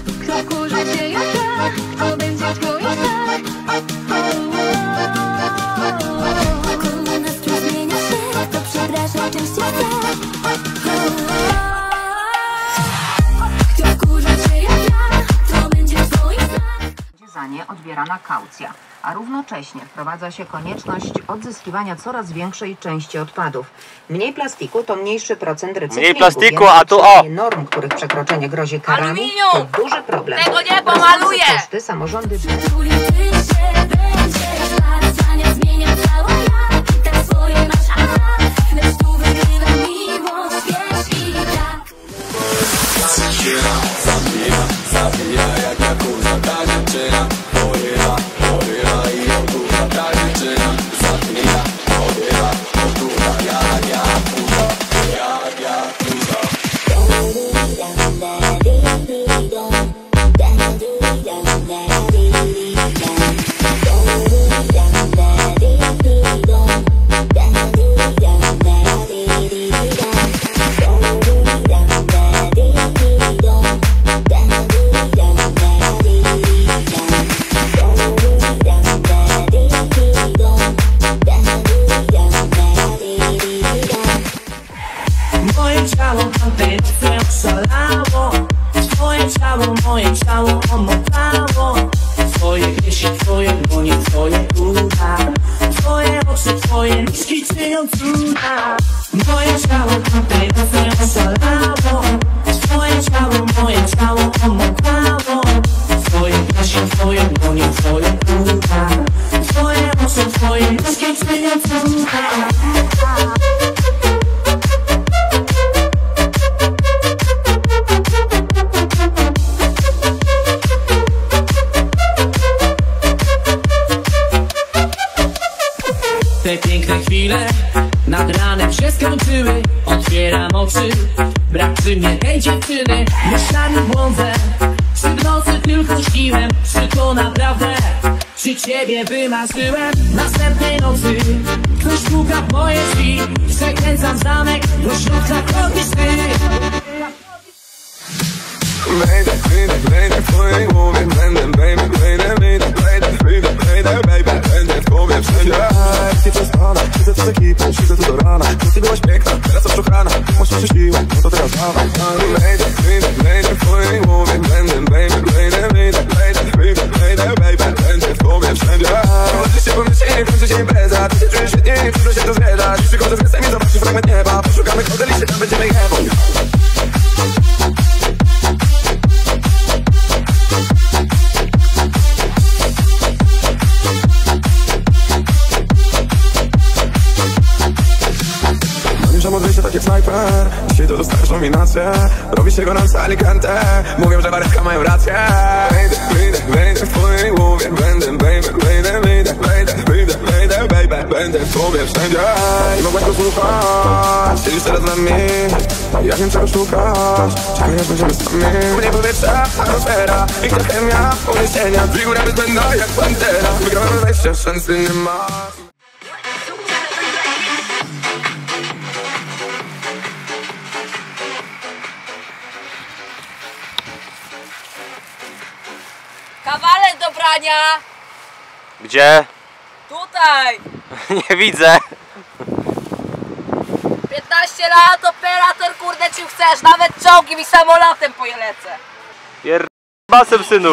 Kto kurzy się ja tak, to będzie twoje tak. Koło nastrój zmienia się, to przegraża częściej tak. Za nie odbierana kaucja, a równocześnie wprowadza się konieczność odzyskiwania coraz większej części odpadów. Mniej plastiku to mniejszy procent recyklingu. Mniej plastiku, a tu o! Norm, których przekroczenie grozi karami, aluminium! To duży problem. Tego nie pomaluję! Koszty samorządy... Moje ciało omotało, twoje kieszenie, twoje dłonie, twoje uda, twoje oczy, twoje nóżki czynią cuda. Moje ciało tamtej nocy oszalało, twoje ciało, moje ciało omotało, twoje kieszenie, twoje dłonie, twoje uda, twoje oczy, twoje nóżki czynią cuda. Te piękne chwile nad ranem się skończyły. Otwieram oczy, brak przy mnie tej dziewczyny. Myślami błądzę, czy w nocy tylko śniłem, czy to naprawdę, czy ciebie wymarzyłem. Następnej nocy ktoś puka w moje drzwi. Przekręcam zamek, do środka kroki sny. Wejdę, wejdę, wejdę w twojej głowie. Będę, baby, wejdę, wejdę, wejdę, wejdę, wejdę, baby. Będę w głowie wszędzie. Jeśli przez pana, siedzę tu z ekipą, siedzę tu do rana. Ty byłaś piękna, teraz oszukana. Może przyszliła, no to teraz dawaj. Wejdę, wejdę, wejdę w twojej głowie. Będę, baby, wejdę, wejdę, wejdę, wejdę, wejdę, baby. Będę w głowie wszędzie. Możesz się pomyśleć, kończy się impreza. Ty się czujesz świetnie, trudno się to zwiedza. Jeśli chodzę z miastem i zobaczysz fragment nieba. Poszukamy hoteli, się tam będziemy jebą. Jak snajper, dzisiaj to dostajesz nominację. Robi się go nam sali kantę. Mówią, że Baretka mają rację. Wejdę, wejdę, wejdę w twojej głowie. Będę, baby, wejdę, wejdę, wejdę, wejdę, wejdę, baby. Będę w tobie wszędzie. Nie mogłaś posłuchać, siedzisz teraz na mnie. Ja wiem, czego szukasz, czekaj, aż będziemy sami. Mnie powietrza, atmosfera, piękna chemia, uniesienia. Figura bezbędna jak pantera. Wygrałem wejścia, szansy nie ma. Kawalet do prania! Gdzie? Tutaj! Nie widzę! 15 lat operator, kurde, czym chcesz? Nawet czołgiem i samolotem polecę! Pierdolę basem, synu!